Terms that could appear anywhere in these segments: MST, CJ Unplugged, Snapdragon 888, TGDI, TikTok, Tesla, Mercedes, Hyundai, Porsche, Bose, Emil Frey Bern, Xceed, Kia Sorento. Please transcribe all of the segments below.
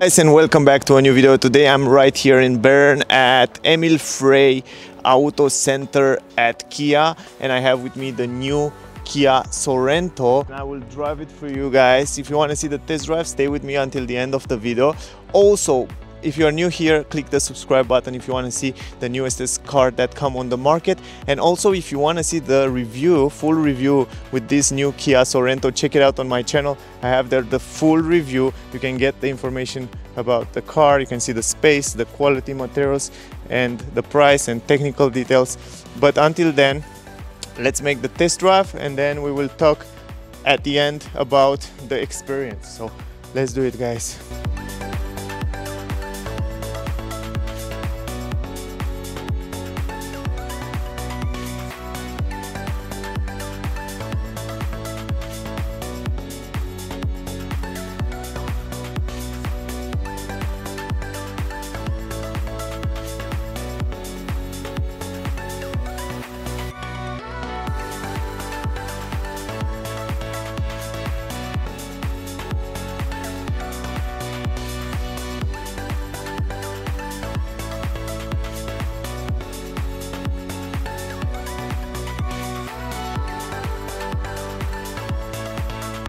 Guys, and welcome back to a new video. Today I'm right here in Bern at Emil Frey Auto Center at Kia, and I have with me the new Kia Sorento. I will drive it for you guys. If you want to see the test drive, stay with me until the end of the video. Also, if you're new here, click the subscribe button if you want to see the newest car that come on the market. And also, if you want to see the review, full review with this new Kia Sorento, check it out on my channel. I have there the full review. You can get the information about the car, you can see the space, the quality materials, and the price and technical details. But until then, let's make the test drive, and then we will talk at the end about the experience. So let's do it, guys.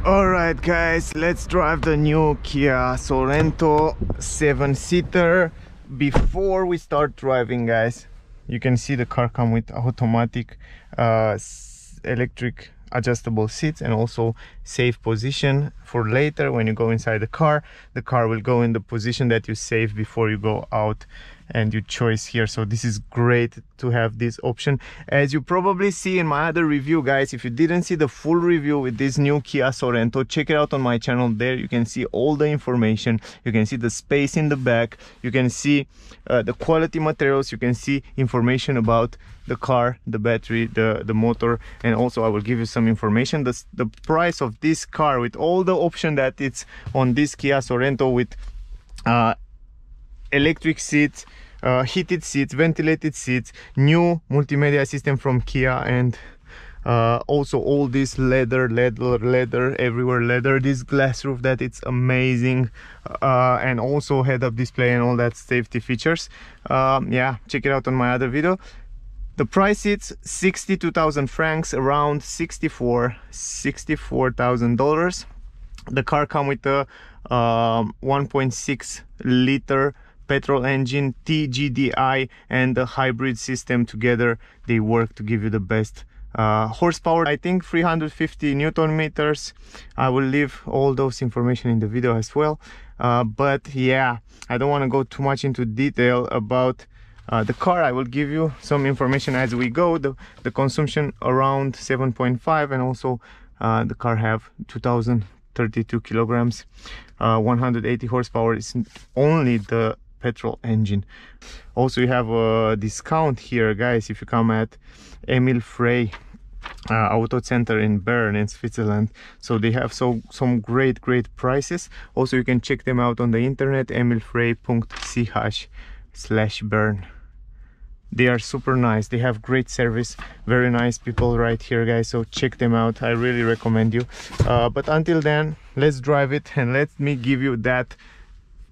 Alright guys, let's drive the new Kia Sorento 7-seater. Before we start driving, guys, you can see the car comes with automatic electric adjustable seats and also save position for later when you go inside the car. The car will go in the position that you save before you go out and you choose here. So this is great to have this option. As you probably see in my other review, guys, if you didn't see the full review with this new Kia Sorento, check it out on my channel. There you can see all the information. You can see the space in the back, you can see the quality materials, you can see information about the car, the battery, the motor, and also I will give you some information the price of this car with all the option that it's on this Kia Sorento, with electric seats, heated seats, ventilated seats, new multimedia system from Kia, and also all this leather everywhere, leather, this glass roof that it's amazing, and also head-up display and all that safety features. Yeah, check it out on my other video. The price is 62,000 francs, around $64,000. The car comes with a 1.6 liter petrol engine, TGDI, and the hybrid system. Together they work to give you the best horsepower. I think 350 newton meters. I will leave all those information in the video as well. But yeah, I don't want to go too much into detail about the car. I will give you some information as we go. The consumption around 7.5, and also the car have 2,032 kilograms, 180 horsepower is only the petrol engine. Also, you have a discount here, guys, if you come at Emil Frey Auto Center in Bern in Switzerland. So they have some great prices. Also, you can check them out on the internet, emilfrey.ch/Bern. They are super nice, they have great service, very nice people right here, guys, so check them out. I really recommend you. But until then, let's drive it and let me give you that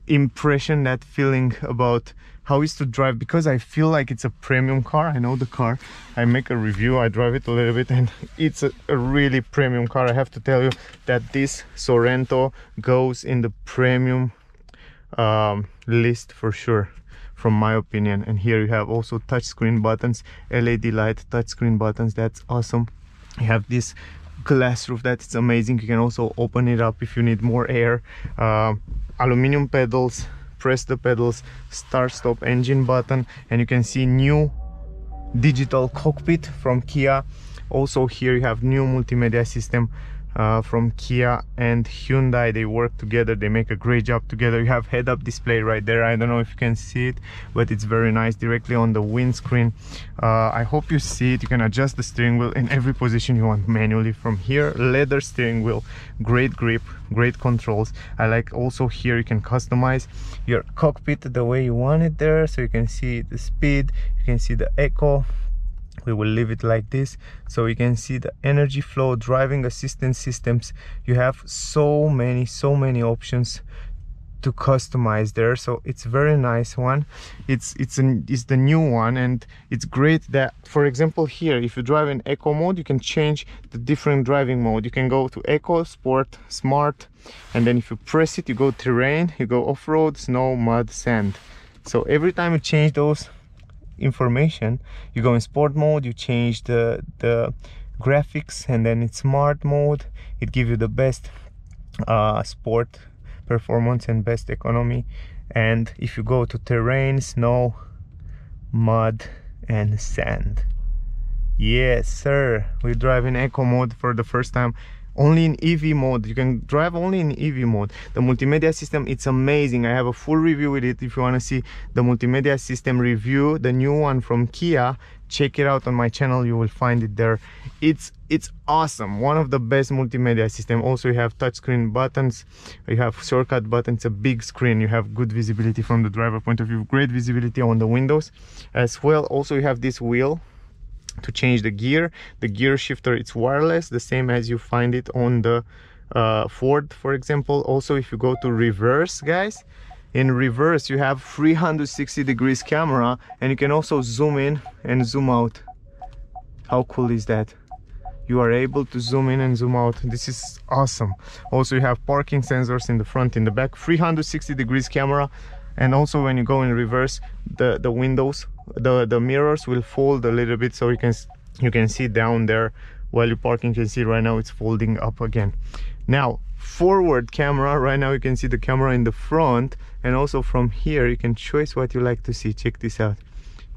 impression, that feeling about how it's to drive, because I feel like it's a premium car. I know the car, I make a review, I drive it a little bit, and it's a really premium car. I have to tell you that this Sorento goes in the premium list for sure, from my opinion. And here you have also touchscreen buttons, LED light, touchscreen buttons, that's awesome. You have this glass roof that's amazing. You can also open it up if you need more air. Aluminum pedals, press the pedals, start stop engine button, and you can see new digital cockpit from Kia. Also here you have new multimedia system from Kia and Hyundai. They work together, they make a great job together. You have head-up display right there. I don't know if you can see it, but it's very nice, directly on the windscreen. I hope you see it. You can adjust the steering wheel in every position you want manually from here. Leather steering wheel, great grip, great controls. I like also here you can customize your cockpit the way you want it there, so you can see the speed, you can see the echo. We will leave it like this, so you can see the energy flow, driving assistance systems. You have so many options to customize there, so it's a very nice one. It's the new one, and it's great that, for example, here if you drive in eco mode, you can change the different driving mode. You can go to eco, sport, smart, and then if you press it, you go terrain, you go off-road, snow, mud, sand. So every time you change those information, you go in sport mode, you change the graphics, and then in smart mode it gives you the best sport performance and best economy. And if you go to terrain, snow, mud and sand, yes sir, we drive in eco mode for the first time. Only in EV mode, you can drive only in EV mode. The multimedia system, it's amazing. I have a full review with it. If you want to see the multimedia system review, the new one from Kia, check it out on my channel, you will find it there. It's awesome, one of the best multimedia system. Also you have touchscreen buttons, you have shortcut buttons, a big screen, you have good visibility from the driver point of view, great visibility on the windows as well. Also you have this wheel to change the gear shifter, it's wireless, the same as you find it on the Ford, for example. Also if you go to reverse, guys, in reverse you have 360 degrees camera, and you can also zoom in and zoom out. How cool is that? You are able to zoom in and zoom out. This is awesome. Also you have parking sensors in the front, in the back, 360 degrees camera. And also when you go in reverse, the windows, the mirrors will fold a little bit, so you can see down there while you're parking. You can see right now it's folding up again. Now forward camera, right now you can see the camera in the front, and also from here you can choose what you like to see. Check this out,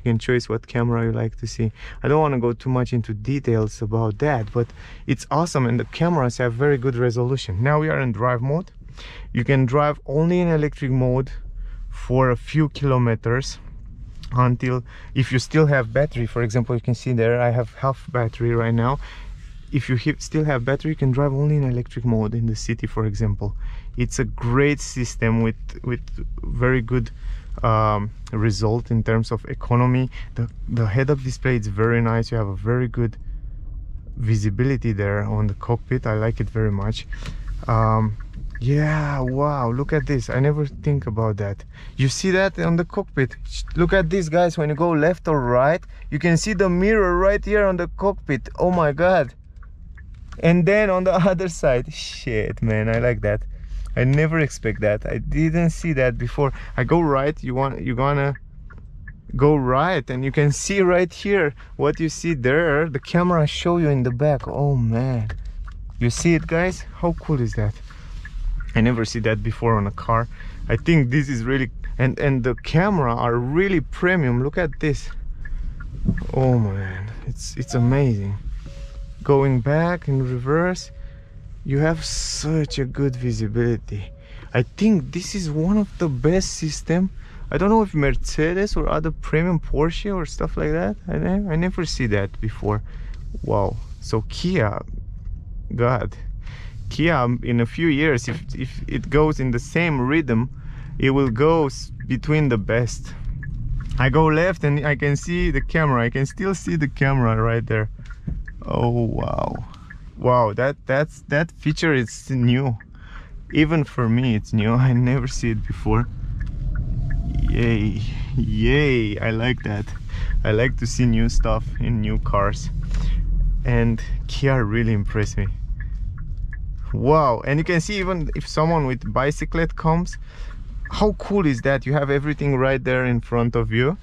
you can choose what camera you like to see. I don't want to go too much into details about that, but it's awesome, and the cameras have very good resolution. Now we are in drive mode. You can drive only in electric mode for a few kilometers, until, if you still have battery, for example, you can see there I have half battery right now. If you still have battery, you can drive only in electric mode in the city, for example. It's a great system with very good result in terms of economy. The head-up display is very nice. You have a very good visibility there on the cockpit. I like it very much. Yeah, wow, look at this. I never think about that. You see that on the cockpit. Look at this, guys. When you go left or right, you can see the mirror right here on the cockpit. Oh my god. And then on the other side. Shit, man, I like that. I never expect that. I didn't see that before. I go right, you're gonna go right, and you can see right here what you see there. The camera show you in the back. Oh man. You see it, guys? How cool is that? I never see that before on a car. I think this is really, and the camera are really premium. Look at this. Oh man, it's amazing. Going back in reverse, you have such a good visibility. I think this is one of the best system. I don't know if Mercedes or other premium Porsche or stuff like that. I never see that before. Wow. So Kia, god. Kia, in a few years, if it goes in the same rhythm, it will go between the best. I go left and I can see the camera. I can still see the camera right there. Oh wow, wow, that feature is new. Even for me it's new. I never see it before. Yay, yay, I like that. I like to see new stuff in new cars, and Kia really impressed me. Wow, and you can see even if someone with bicyclette comes, how cool is that? You have everything right there in front of you.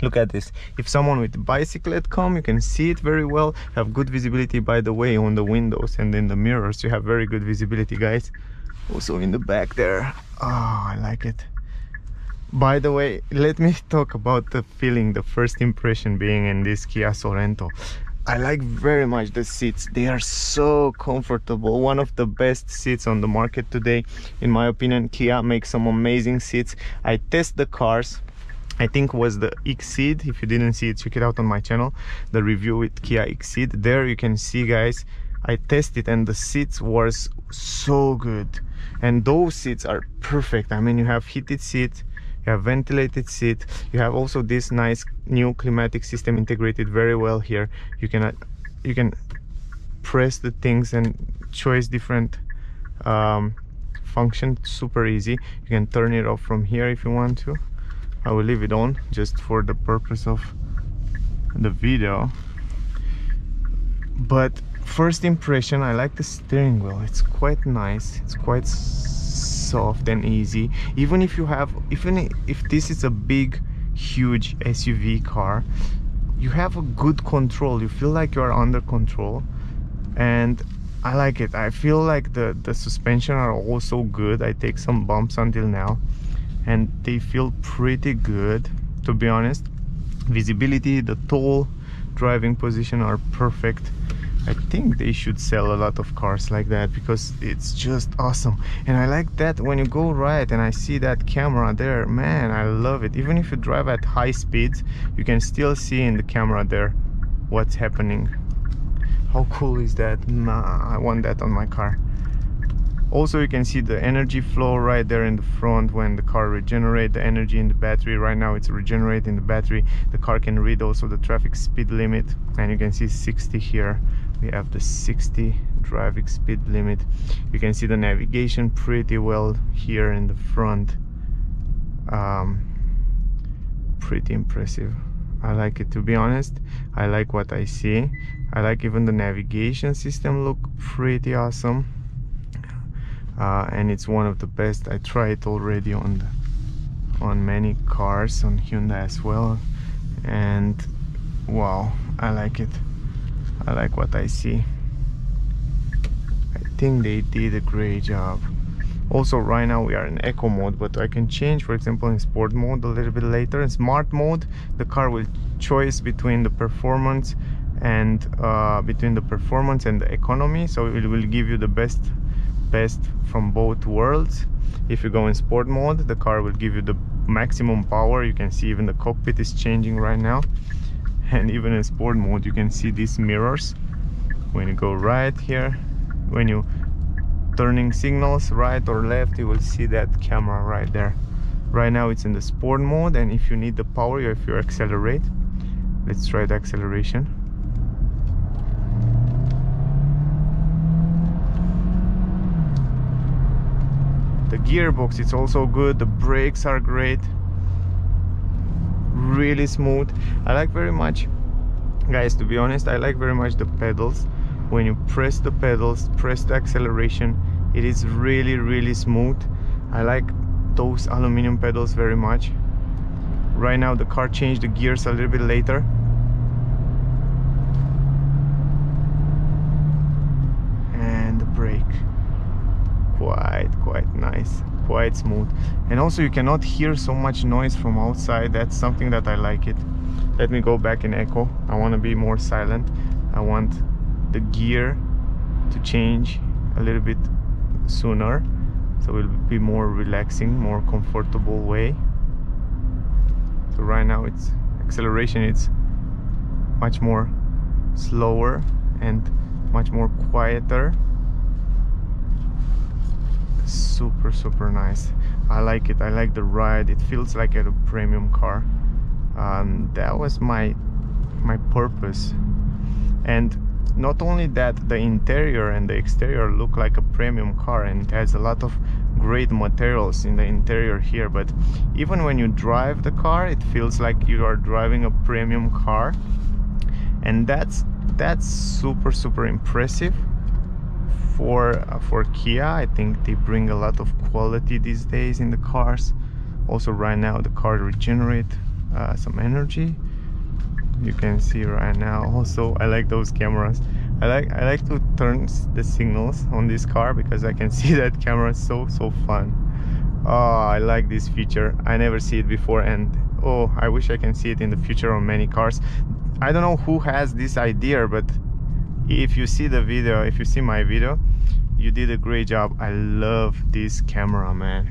Look at this. If someone with bicyclette comes, you can see it very well. Have good visibility, by the way, on the windows and in the mirrors. You have very good visibility, guys. Also in the back there. Oh, I like it. By the way, let me talk about the feeling, the first impression being in this Kia Sorento. I like very much the seats. They are so comfortable. One of the best seats on the market today. In my opinion, Kia makes some amazing seats. I test the cars. I think was the Xceed. If you didn't see it, check it out on my channel. The review with Kia Xceed. There you can see, guys, I tested and the seats was so good. And those seats are perfect. I mean, you have heated seats. You have ventilated seat. You have also this nice new climatic system integrated very well here. You can press the things and choose different function, super easy. You can turn it off from here if you want to. I will leave it on just for the purpose of the video. But first impression, I like the steering wheel. It's quite nice, it's quite soft and easy. Even if you have, even if this is a big huge SUV car, you have a good control. You feel like you are under control, and I like it. I feel like the suspension are also good. I take some bumps until now and they feel pretty good, to be honest. Visibility, the tall driving position are perfect. I think they should sell a lot of cars like that because it's just awesome. And I like that when you go right and I see that camera there, man, I love it. Even if you drive at high speeds, you can still see in the camera there what's happening. How cool is that? Nah, I want that on my car. Also, you can see the energy flow right there in the front when the car regenerates the energy in the battery. Right now it's regenerating the battery. The car can read also the traffic speed limit, and you can see 60 here. We have the 60 driving speed limit. You can see the navigation pretty well here in the front. Pretty impressive. I like it, to be honest. I like what I see. I like even the navigation system look pretty awesome. And it's one of the best. I tried already on many cars, on Hyundai as well, and wow, I like it. I like what I see. I think they did a great job. Also, right now we are in eco mode, but I can change, for example, in sport mode a little bit later. In smart mode, the car will choose between the performance and the economy, so it will give you the best from both worlds. If you go in sport mode, the car will give you the maximum power. You can see even the cockpit is changing right now. And even in sport mode, you can see these mirrors when you go right here. When you turning signals right or left, you will see that camera right there. Right now it's in the sport mode, and if you need the power, or if you accelerate, let's try the acceleration. The gearbox, it's also good. The brakes are great, really smooth. I like very much, guys, to be honest, I like very much the pedals. When you press the pedals, press the acceleration, it is really, really smooth. I like those aluminum pedals very much. Right now the car changed the gears a little bit later. And the brake. Quite nice, quite smooth. And also you cannot hear so much noise from outside. That's something that I like it. Let me go back in eco. I want to be more silent. I want the gear to change a little bit sooner, so it will be more relaxing, more comfortable way. So right now it's acceleration, it's much more slower and much more quieter. Super nice. I like it. I like the ride. It feels like a premium car. That was my purpose. And not only that, the interior and the exterior look like a premium car, and it has a lot of great materials in the interior here. But even when you drive the car, it feels like you are driving a premium car, and that's super impressive. For Kia, I think they bring a lot of quality these days in the cars. Also right now the car regenerates some energy. You can see right now. Also I like those cameras. I like to turn the signals on this car because I can see that camera is so fun. Oh, I like this feature. I never see it before, and oh, I wish I can see it in the future on many cars. I don't know who has this idea, but if you see the video, if you see my video, you did a great job. I love this camera, man.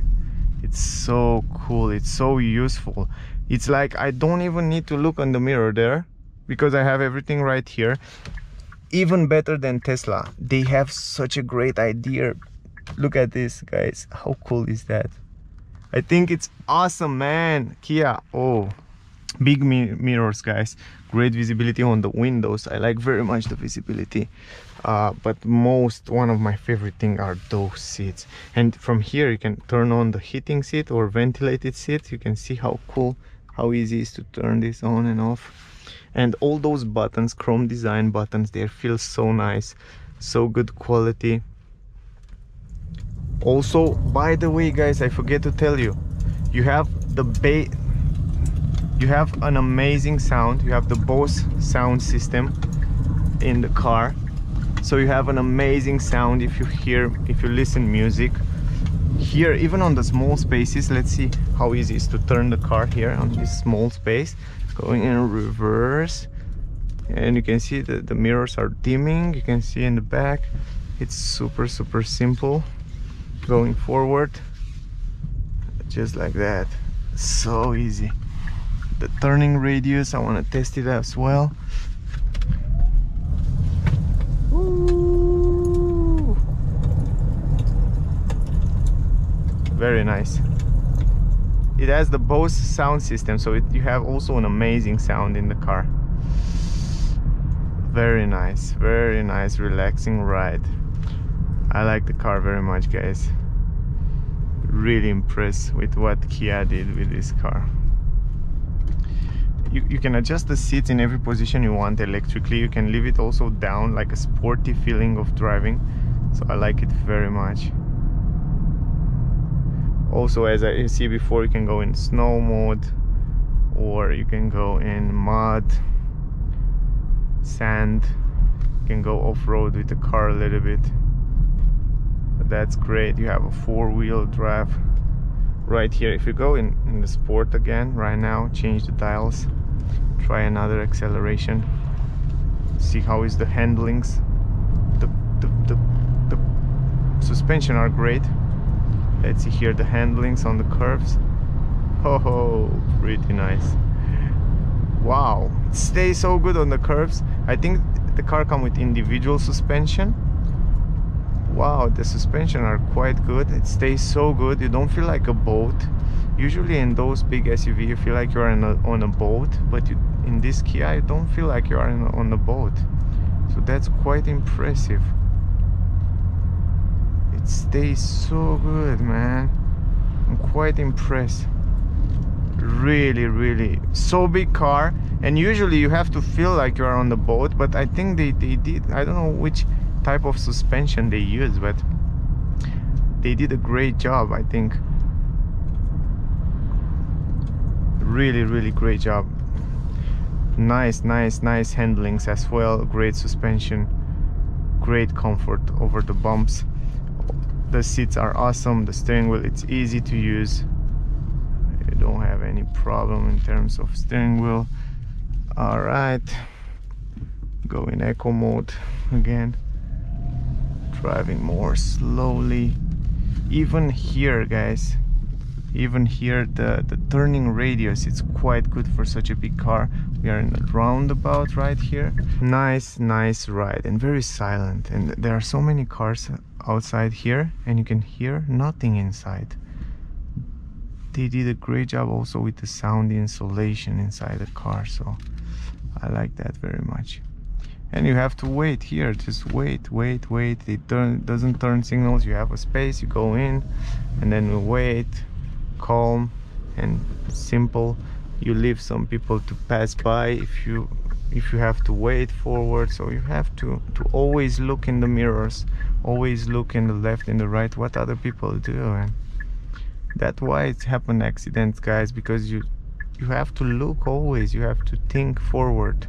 It's so cool, it's so useful. It's like I don't even need to look on the mirror there because I have everything right here. Even better than Tesla, they have such a great idea. Look at this, guys, how cool is that? I think it's awesome, man. Kia, oh, Big mirrors, guys. Great visibility on the windows. I like very much the visibility, but one of my favorite things are those seats. And from here you can turn on the heating seat or ventilated seat. You can see how cool, how easy it is to turn this on and off. And all those buttons, chrome design buttons, they feel so nice, so good quality. Also, by the way, guys, I forget to tell you, you have the bass. You have an amazing sound. You have the Bose sound system in the car, so you have an amazing sound if you listen music. Here, even on the small spaces, let's see how easy it is to turn the car here on this small space. Going in reverse, and you can see that the mirrors are dimming. You can see in the back, it's super simple. Going forward, just like that, so easy. The turning radius, I want to test it as well. Ooh. Very nice. It has the Bose sound system, so you have also an amazing sound in the car. Very nice, relaxing ride. I like the car very much, guys. Really impressed with what Kia did with this car. You can adjust the seats in every position you want electrically. You can leave it also down, like a sporty feeling of driving. So I like it very much. Also, as I see before, you can go in snow mode, or you can go in mud, sand. You can go off-road with the car a little bit. But that's great. You have a four-wheel drive. Right here, if you go in the sport again, right now, change the dials. Try another acceleration. See how is the handlings. The suspension are great. Let's see here the handlings on the curves. Oh, pretty nice. Wow, it stays so good on the curves. I think the car comes with individual suspension. Wow, the suspension are quite good. It stays so good. You don't feel like a boat. Usually in those big SUV you feel like you are on a boat, but in this Kia you don't feel like you are on a boat. So that's quite impressive. It stays so good, man. I'm quite impressed. Really so big car, and usually you have to feel like you are on the boat, but I think they did, I don't know which type of suspension they use, but they did a great job, I think. Really great job. Nice handlings as well. Great suspension, great comfort over the bumps. The seats are awesome. The steering wheel, it's easy to use. You don't have any problem in terms of steering wheel. All right, go in eco mode again. Driving more slowly. Even here, guys, even here the turning radius, it's quite good for such a big car. We are in a roundabout right here. Nice ride, and very silent. And there are so many cars outside here, and you can hear nothing inside. They did a great job also with the sound insulation inside the car, so I like that very much. And you have to wait here, just wait. Doesn't turn signals. You have a space, you go in, and then you wait. Calm and simple. You leave some people to pass by if you have to wait forward. So you have to always look in the mirrors, always look in the left and the right what other people do. And that's why it happens accidents, guys, because you have to look always, you have to think forward.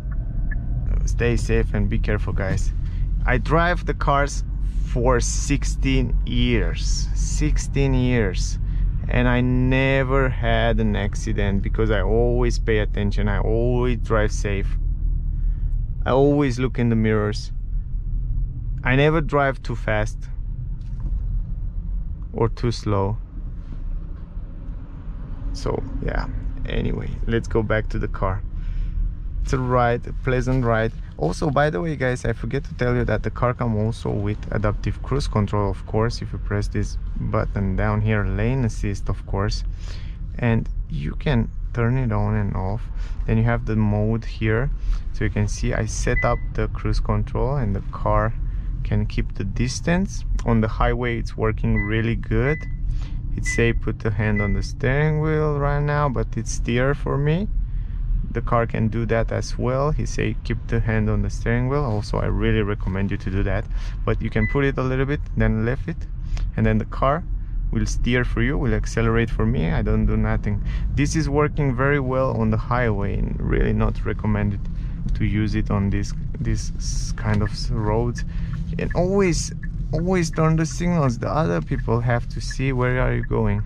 Stay safe and be careful, guys. I drive the cars for 16 years, and I never had an accident because I always pay attention. I always drive safe. I always look in the mirrors. I never drive too fast or too slow. So yeah, anyway, let's go back to the car. It's a ride, a pleasant ride. Also, by the way, guys, I forget to tell you that the car comes also with adaptive cruise control, of course. If you press this button down here, lane assist, of course, and you can turn it on and off. Then you have the mode here, so you can see I set up the cruise control and the car can keep the distance. On the highway it's working really good. It say put the hand on the steering wheel right now, but it's steer for me. The car can do that as well. He say keep the hand on the steering wheel. Also, I really recommend you to do that, but you can put it a little bit, then left it, and then the car will steer for you, will accelerate for me. I don't do nothing. This is working very well on the highway, and really not recommended to use it on this kind of roads. And always turn the signals. The other people have to see where are you going.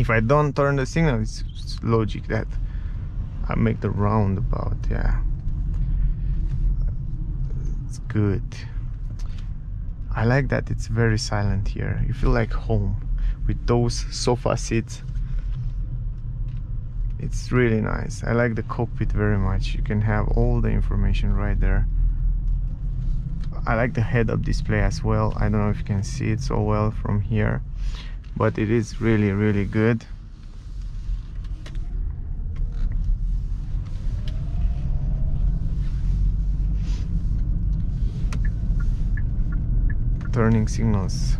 If I don't turn the signal, it's logic that I make the roundabout. Yeah, it's good. I like that it's very silent here. You feel like home with those sofa seats. It's really nice. I like the cockpit very much. You can have all the information right there. I like the head-up display as well. I don't know if you can see it so well from here, but it is really, really good. Turning signals.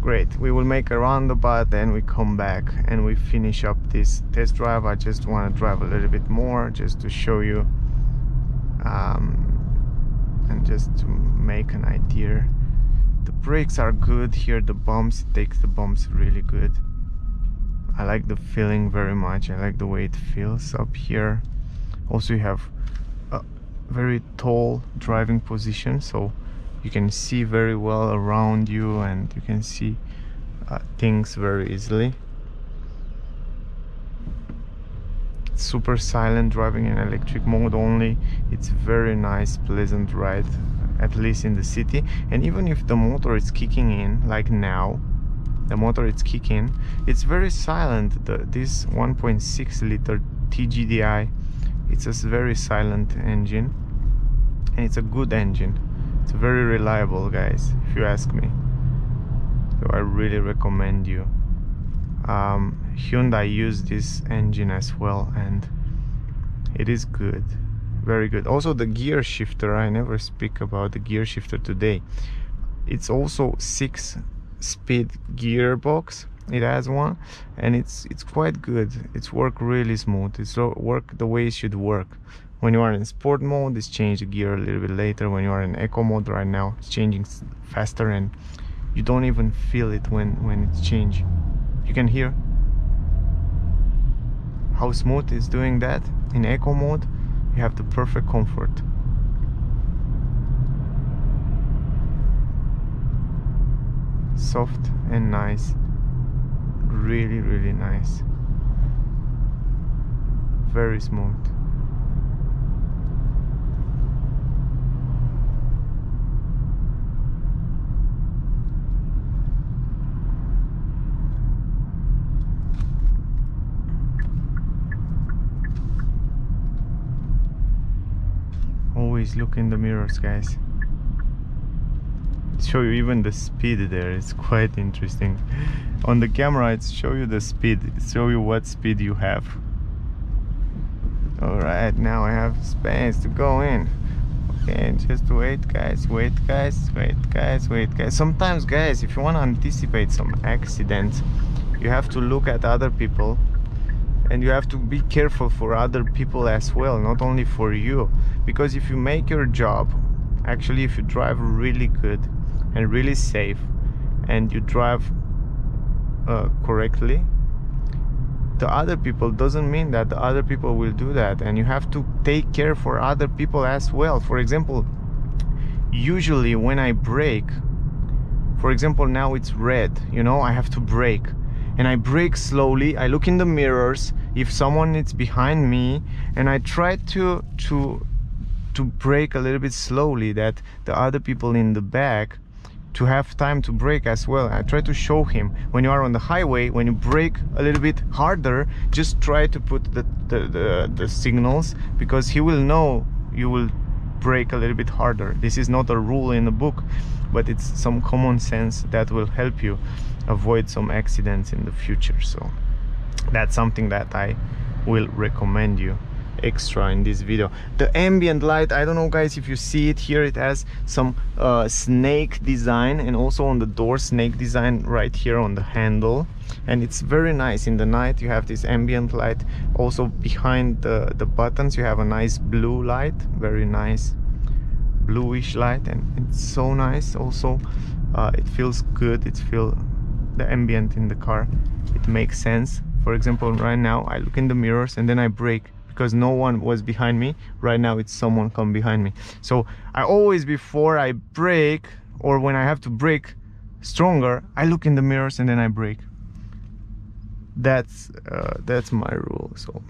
Great. We will make a roundabout, then we come back and we finish up this test drive. I just want to drive a little bit more just to show you. And just to make an idea, the brakes are good here. The bumps, it takes the bumps really good. I like the feeling very much. I like the way it feels up here. Also, you have a very tall driving position, so you can see very well around you, and you can see things very easily. Super silent driving in electric mode only. It's very nice, pleasant ride, at least in the city. And even if the motor is kicking in, like now the motor is kicking, it's very silent. This 1.6 liter TGDI, it's a very silent engine, and it's a good engine. It's very reliable, guys, if you ask me. So I really recommend you. Hyundai used this engine as well, and it is good, very good. Also the gear shifter, I never speak about the gear shifter today. It's also 6-speed gearbox. It has one, and it's quite good. It's work really smooth. It's work the way it should work. When you are in sport mode, it's change the gear a little bit later. When you are in eco mode right now, it's changing faster, and you don't even feel it when it's changed. You can hear how smooth it's doing that. In eco mode, you have the perfect comfort. Soft and nice. Really, really nice. Very smooth. Always look in the mirrors, guys. Show you even the speed there. It's quite interesting. On the camera, it's show you the speed. It's show you what speed you have. All right, now I have space to go in. Okay, just wait, guys. Wait, guys. Wait, guys. Wait, guys. Sometimes, guys, if you want to anticipate some accidents, you have to look at other people, and you have to be careful for other people as well, not only for you. Because if you make your job, actually, if you drive really good and really safe, and you drive correctly, the other people, doesn't mean that the other people will do that, and you have to take care for other people as well. For example, usually when I brake, for example, now it's red, you know, I have to brake, and I brake slowly. I look in the mirrors if someone is behind me, and I try to brake a little bit slowly, that the other people in the back to have time to brake as well. I try to show him. When you are on the highway, when you brake a little bit harder, just try to put the signals, because he will know you will brake a little bit harder. This is not a rule in the book, but it's some common sense that will help you avoid some accidents in the future. So that's something that I will recommend you extra in this video. The ambient light, I don't know guys if you see it here, it has some snake design, and also on the door snake design right here on the handle, and it's very nice. In the night you have this ambient light. Also behind the buttons you have a nice blue light, very nice bluish light, and it's so nice. Also it feels good, it feels the ambient in the car, it makes sense. For example, right now I look in the mirrors and then I brake because no one was behind me. Right now it's someone come behind me, so I always, before I brake or when I have to brake stronger, I look in the mirrors and then I brake. That's my rule. So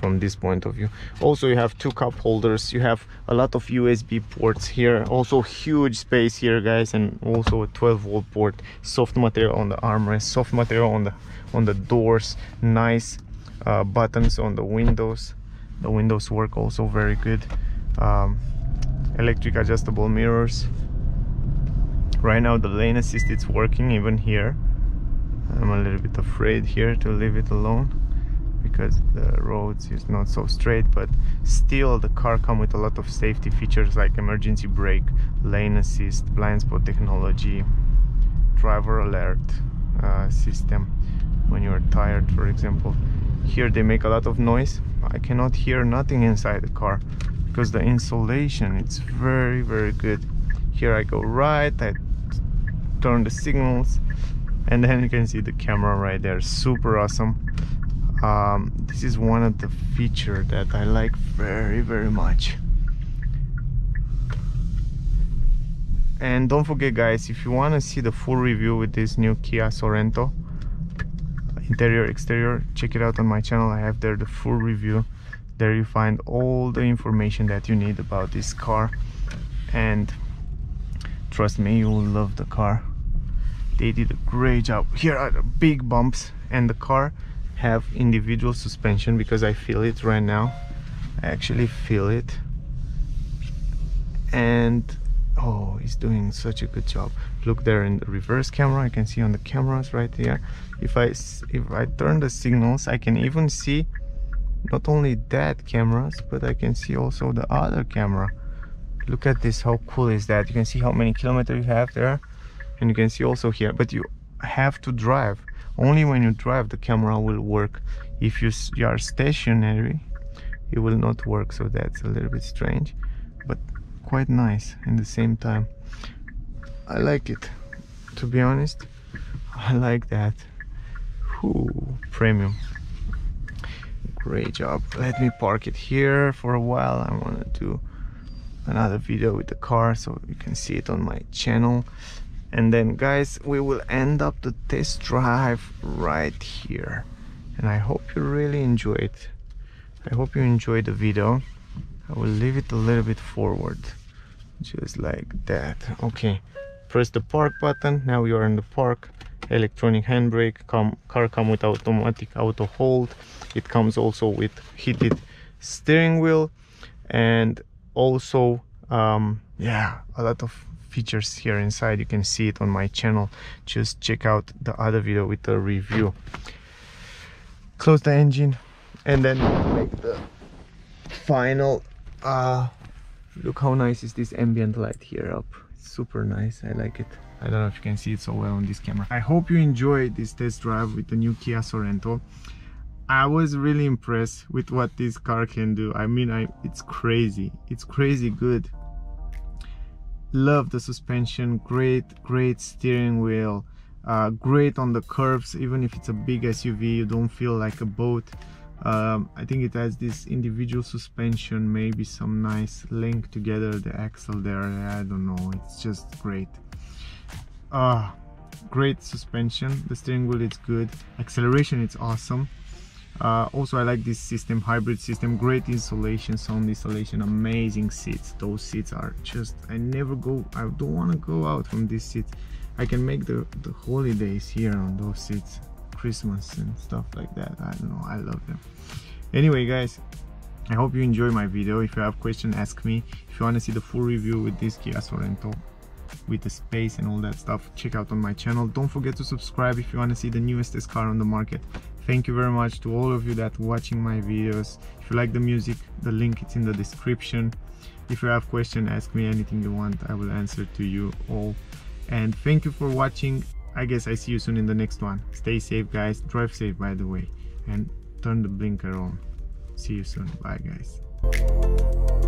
from this point of view, also you have two cup holders, you have a lot of USB ports here, also huge space here guys, and also a 12-volt port, soft material on the armrest, soft material on the doors, nice buttons on the windows. The windows work also very good. Electric adjustable mirrors. Right now the lane assist is working even here. I'm a little bit afraid here to leave it alone because the roads is not so straight, but still the car comes with a lot of safety features like emergency brake, lane assist, blind spot technology, driver alert system when you're tired, for example. Here they make a lot of noise. I cannot hear nothing inside the car because the insulation, it's very very good. Here I go right, I turn the signals, and then you can see the camera right there. Super awesome. This is one of the features that I like very very much. And don't forget guys, if you want to see the full review with this new Kia Sorento, interior, exterior, check it out on my channel. I have there the full review. There you find all the information that you need about this car, and trust me, you will love the car. They did a great job. Here are the big bumps, and the car have individual suspension because I feel it right now. I actually feel it, and oh, it's doing such a good job. Look there in the reverse camera, I can see on the cameras right here. If I turn the signals, I can even see not only that cameras, but I can see also the other camera. Look at this, how cool is that? You can see how many kilometers you have there, and you can see also here, but you have to drive. Only when you drive the camera will work. If you are stationary, it will not work, so that's a little bit strange, but quite nice in the same time. I like it, to be honest. I like that. Ooh, premium. Great job. Let me park it here for a while. I want to do another video with the car so you can see it on my channel. And then guys, we will end up the test drive right here, and I hope you really enjoy it. I hope you enjoyed the video. I will leave it a little bit forward, just like that. Okay, press the park button. Now you are in the park. Electronic handbrake. Car comes with automatic auto hold. It comes also with heated steering wheel, and also yeah, a lot of features here inside. You can see it on my channel. Just check out the other video with the review. Close the engine, and then make the final. Look how nice is this ambient light here up. It's super nice, I like it. I don't know if you can see it so well on this camera. I hope you enjoyed this test drive with the new Kia Sorento. I was really impressed with what this car can do. I mean, it's crazy. It's crazy good. Love the suspension. Great steering wheel. Great on the curves. Even if it's a big SUV, you don't feel like a boat. I think it has this individual suspension, maybe some nice link together, the axle there, I don't know, it's just great. Great suspension, the steering wheel is good, acceleration is awesome. Also I like this system, hybrid system, great insulation, sound insulation, amazing seats. Those seats are just, I don't want to go out from these seats. I can make the holidays here on those seats. Christmas and stuff like that. I don't know, I love them. Anyway guys, I hope you enjoy my video. If you have questions, ask me. If you want to see the full review with this Kia Sorento with the space and all that stuff, check out on my channel. Don't forget to subscribe if you want to see the newest test car on the market. Thank you very much to all of you that are watching my videos. If you like the music, the link is in the description. If you have questions, ask me anything you want. I will answer to you all. And thank you for watching. I guess I see you soon in the next one. Stay safe, guys. Drive safe, by the way. And turn the blinker on. See you soon. Bye, guys.